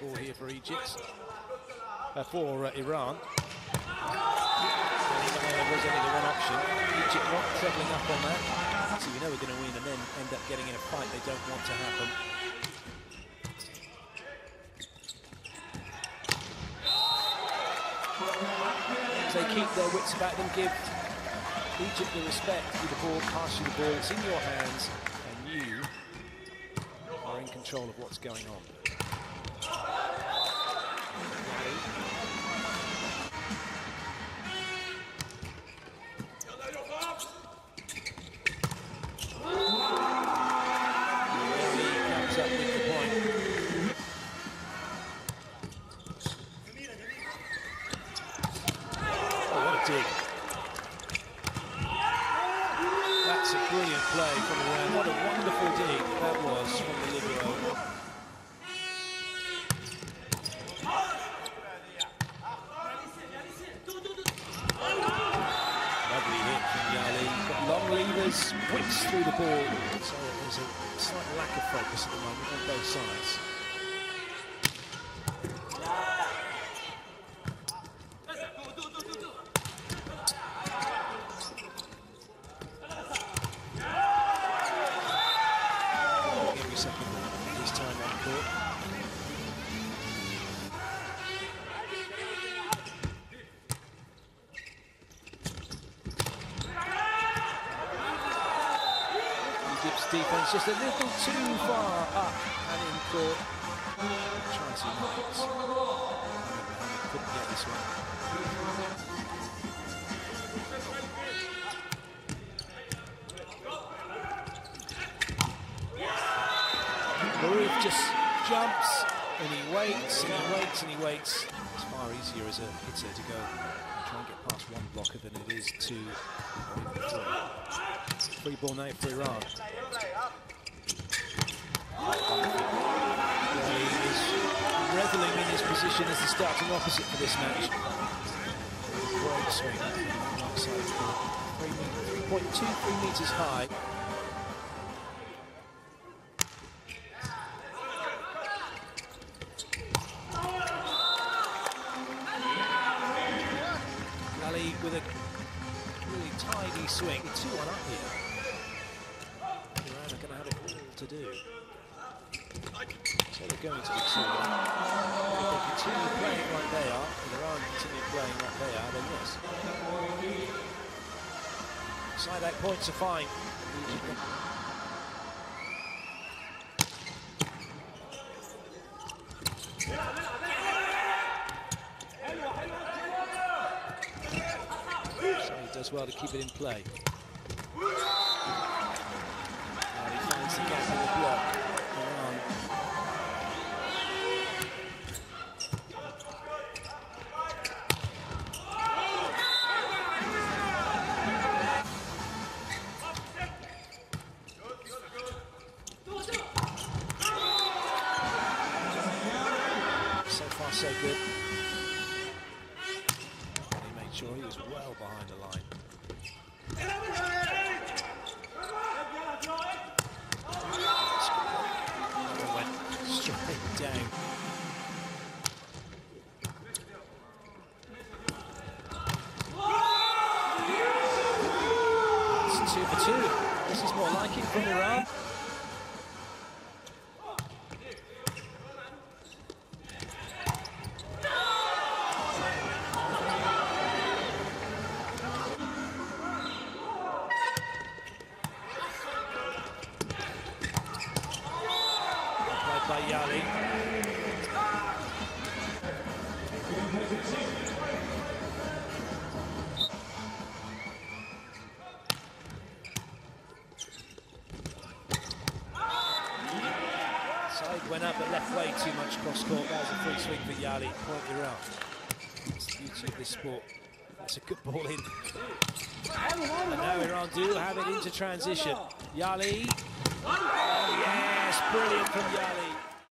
ball here for Egypt, for Iran. There was only the one option. Egypt not trebling up on that. So you know we're going to win and then end up getting in a fight they don't want to happen. If they keep their wits about them, give Egypt the respect with the ball, pass you the ball, it's in your hands, and you are in control of what's going on. That's a brilliant play from Iran. What a wonderful dig that was from the Libero. Lovely hit from Yali. Got long levers, whips through the ball. So there's a slight lack of focus at the moment on both sides. Egypt's defense just a little too far up and in court. Trying to knock it. Couldn't get this one. Marif just jumps and he waits and he waits and he waits. It's far easier as a hitter to go try and get past one blocker than it is to free ball now for Iran. He is reveling in his position as the starting opposite for this match. Great swing. 3.23 metres high. Yali with a really tidy swing. 2-1 up here. To do. So they're going to be two. If they continue playing like they are, and Iran continue playing like they are, then yes. Side out points are fine. So he does well to keep it in play. So good. And he made sure he was well behind the line. Went straight down. It's 2 for 2. This is more like it from Iran. Yali. Side went up but left way too much cross court. That was a free swing for Yali. Point you're out. That's the beauty of this sport. That's a good ball in. And now Iran do have it into transition. Yali. Oh yes, brilliant from Yali.